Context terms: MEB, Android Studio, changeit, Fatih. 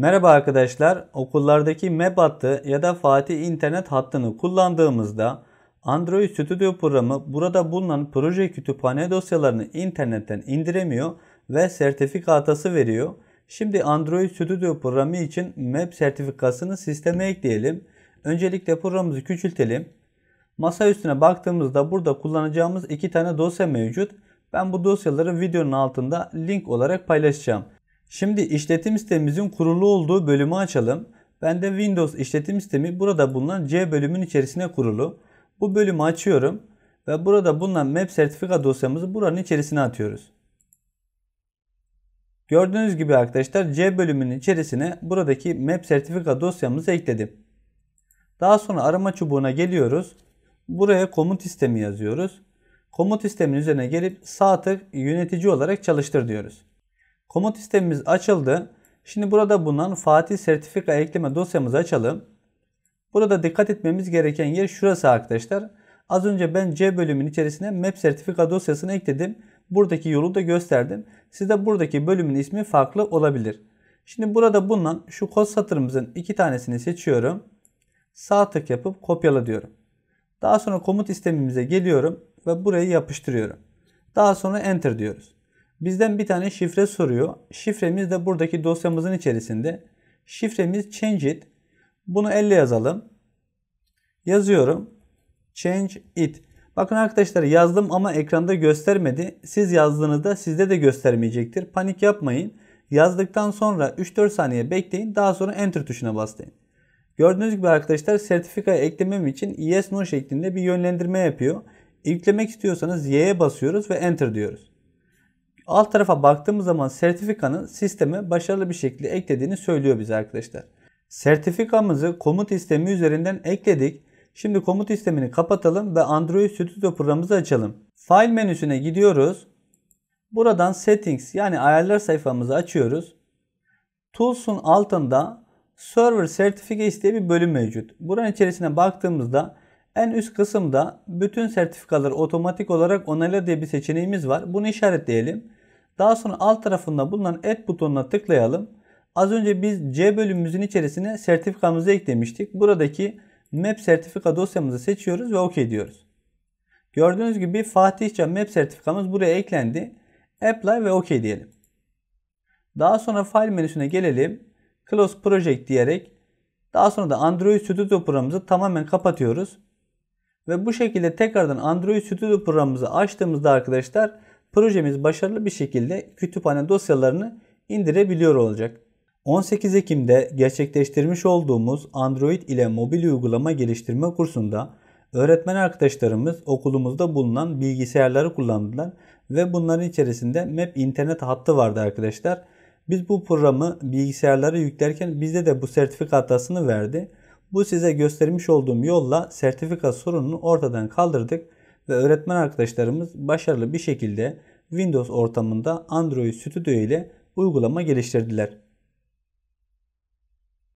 Merhaba arkadaşlar, okullardaki MEB hattı ya da Fatih internet hattını kullandığımızda Android Studio programı burada bulunan proje kütüphane dosyalarını internetten indiremiyor ve sertifika hatası veriyor. Şimdi Android Studio programı için MEB sertifikasını sisteme ekleyelim. Öncelikle programımızı küçültelim. Masa üstüne baktığımızda burada kullanacağımız iki tane dosya mevcut. Ben bu dosyaları videonun altında link olarak paylaşacağım. Şimdi işletim sistemimizin kurulu olduğu bölümü açalım. Ben de Windows işletim sistemi burada bulunan C bölümün içerisine kurulu. Bu bölümü açıyorum ve burada bulunan MEB sertifika dosyamızı buranın içerisine atıyoruz. Gördüğünüz gibi arkadaşlar C bölümünün içerisine buradaki MEB sertifika dosyamızı ekledim. Daha sonra arama çubuğuna geliyoruz. Buraya komut sistemi yazıyoruz. Komut sistemin üzerine gelip sağ tık yönetici olarak çalıştır diyoruz. Komut sistemimiz açıldı. Şimdi burada bulunan Fatih sertifika ekleme dosyamızı açalım. Burada dikkat etmemiz gereken yer şurası arkadaşlar. Az önce ben C bölümün içerisine MEB sertifika dosyasını ekledim. Buradaki yolu da gösterdim. Sizde buradaki bölümün ismi farklı olabilir. Şimdi burada bulunan şu kod satırımızın iki tanesini seçiyorum. Sağ tık yapıp kopyala diyorum. Daha sonra komut sistemimize geliyorum ve burayı yapıştırıyorum. Daha sonra enter diyoruz. Bizden bir tane şifre soruyor. Şifremiz de buradaki dosyamızın içerisinde. Şifremiz change it. Bunu elle yazalım. Yazıyorum. Change it. Bakın arkadaşlar yazdım ama ekranda göstermedi. Siz yazdığınızda sizde de göstermeyecektir. Panik yapmayın. Yazdıktan sonra 3-4 saniye bekleyin. Daha sonra enter tuşuna basın. Gördüğünüz gibi arkadaşlar sertifikaya eklemem için yes no şeklinde bir yönlendirme yapıyor. İlklemek istiyorsanız y'ye basıyoruz ve enter diyoruz. Alt tarafa baktığımız zaman sertifikanın sisteme başarılı bir şekilde eklediğini söylüyor bize arkadaşlar. Sertifikamızı komut sistemi üzerinden ekledik. Şimdi komut sistemini kapatalım ve Android Studio programımızı açalım. File menüsüne gidiyoruz. Buradan settings yani ayarlar sayfamızı açıyoruz. Tools'un altında Server Certificates diye bir bölüm mevcut. Buranın içerisine baktığımızda en üst kısımda bütün sertifikaları otomatik olarak onayla diye bir seçeneğimiz var. Bunu işaretleyelim. Daha sonra alt tarafında bulunan Add butonuna tıklayalım. Az önce biz C bölümümüzün içerisine sertifikamızı eklemiştik. Buradaki MEB sertifika dosyamızı seçiyoruz ve OK diyoruz. Gördüğünüz gibi Fatihçe MEB sertifikamız buraya eklendi. Apply ve OK diyelim. Daha sonra File menüsüne gelelim. Close Project diyerek daha sonra da Android Studio programımızı tamamen kapatıyoruz. Ve bu şekilde tekrardan Android Studio programımızı açtığımızda arkadaşlar projemiz başarılı bir şekilde kütüphane dosyalarını indirebiliyor olacak. 18 Ekim'de gerçekleştirmiş olduğumuz Android ile mobil uygulama geliştirme kursunda öğretmen arkadaşlarımız okulumuzda bulunan bilgisayarları kullandılar ve bunların içerisinde MEB internet hattı vardı arkadaşlar. Biz bu programı bilgisayarlara yüklerken bizde de bu sertifika hatasını verdi. Bu size göstermiş olduğum yolla sertifika sorununu ortadan kaldırdık ve öğretmen arkadaşlarımız başarılı bir şekilde Windows ortamında Android Studio ile uygulama geliştirdiler.